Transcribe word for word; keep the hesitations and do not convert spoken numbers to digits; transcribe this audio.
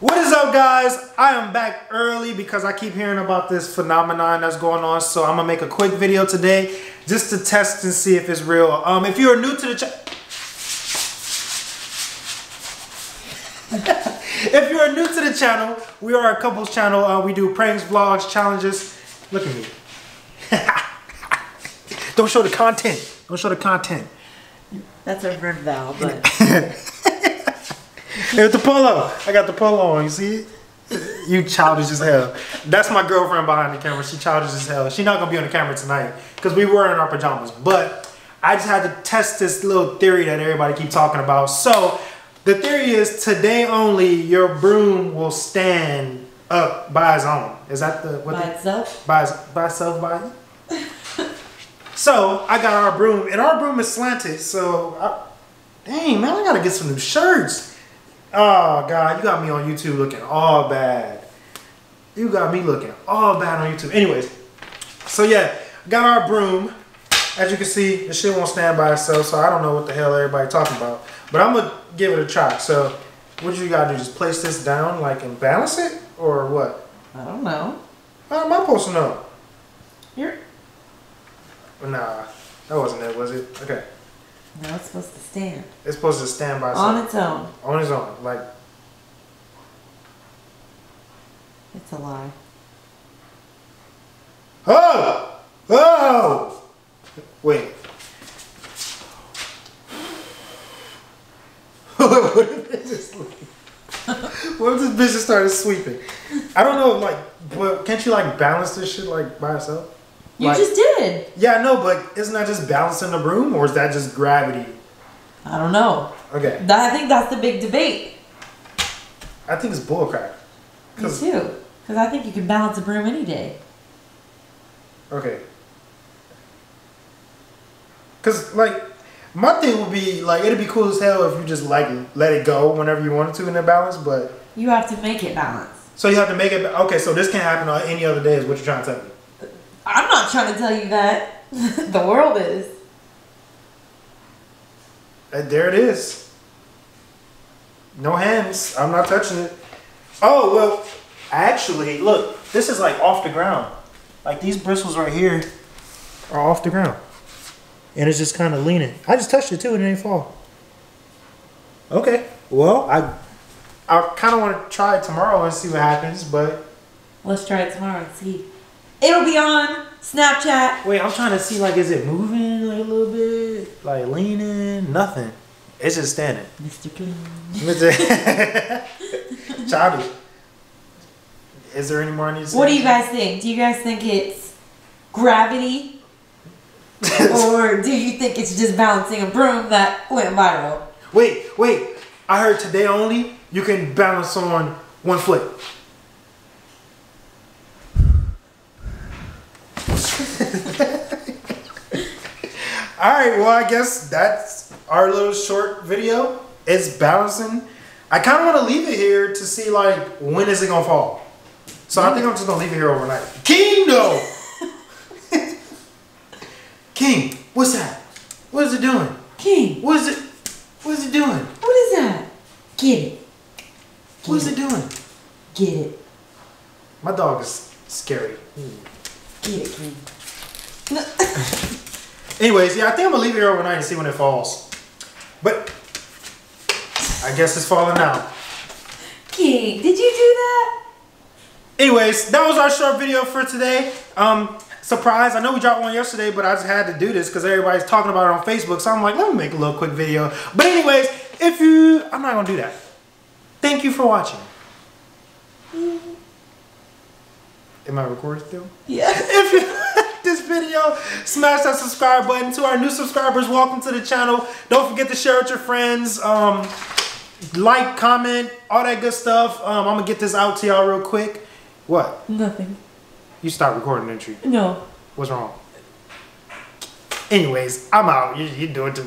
What is up, guys? I am back early because I keep hearing about this phenomenon that's going on, so I'm gonna make a quick video today just to test and see if it's real. Um, if you are new to the channel, if you are new to the channel, we are a couples channel. Uh, we do pranks, vlogs, challenges. Look at me. Don't show the content. Don't show the content. That's a verb vowel, but. Hey, with the polo. I got the polo on, you see it? You childish as hell. That's my girlfriend behind the camera. She childish as hell. She's not going to be on the camera tonight because we were in our pajamas. But I just had to test this little theory that everybody keeps talking about. So the theory is today only your broom will stand up by its own. Is that the... What by the, itself? By, by itself, by So I got our broom. And our broom is slanted. So, I, dang, man, I got to get some new shirts. Oh God, you got me on YouTube looking all bad. You got me looking all bad on YouTube. Anyways, so yeah, got our broom. As you can see, the shit won't stand by itself, so I don't know what the hell everybody's talking about. But I'm gonna give it a try. So what you gotta do, just place this down like and balance it or what? I don't know. How am I supposed to know? You're Nah, that wasn't it, was it? Okay. No, it's supposed to stand. It's supposed to stand by itself. On its own. On its own. Like. It's a lie. Oh! Oh! Wait. What if this is What if this bitch just started sweeping? I don't know, like, but can't you, like, balance this shit, like, by itself? You like, just did. Yeah, I know, but isn't that just balancing the broom, or is that just gravity? I don't know. Okay. I think that's the big debate. I think it's bullcrap. Me too, because I think you can balance a broom any day. Okay. Because, like, my thing would be, like, it'd be cool as hell if you just, like, let it go whenever you wanted to in the balance, but... You have to make it balance. So you have to make it... Okay, so this can't happen on any other day is what you're trying to tell me. I'm not trying to tell you that. The world is. And there it is. No hands. I'm not touching it. Oh, well, actually, look. This is like off the ground. Like these bristles right here are off the ground. And it's just kind of leaning. I just touched it too and it didn't fall. Okay. Well, I, I kind of want to try it tomorrow and see what happens, but. Let's try it tomorrow and see. It'll be on Snapchat. Wait, I'm trying to see, like, is it moving like a little bit? Like, leaning? Nothing. It's just standing. Mister Clean. Mister Childish. Is there any more on your Snapchat? What do you guys think? Do you guys think it's gravity? Or do you think it's just balancing a broom that went viral? Wait, wait. I heard today only you can balance on one foot. Alright, well, I guess that's our little short video. It's balancing. I kind of want to leave it here to see, like, when is it going to fall. So I think I'm just going to leave it here overnight. King, though! King, what's that? What is it doing? King. What is it? What is it doing? What is that? Get it. Get what is it. it doing? Get it. My dog is scary. Mm. Anyways, yeah, I think I'm gonna leave it here overnight and see when it falls. But I guess it's falling now. King, did you do that? Anyways, that was our short video for today. Um, surprise, I know we dropped one yesterday, but I just had to do this because everybody's talking about it on Facebook. So I'm like, let me make a little quick video. But anyways, if you, I'm not gonna do that. Thank you for watching. Mm. Am I recording still? Yeah. If you like this video, smash that subscribe button. To our new subscribers, welcome to the channel. Don't forget to share with your friends. Um, like, comment, all that good stuff. Um, I'm going to get this out to y'all real quick. What? Nothing. You stopped recording, didn't you? No. What's wrong? Anyways, I'm out. You're doing too.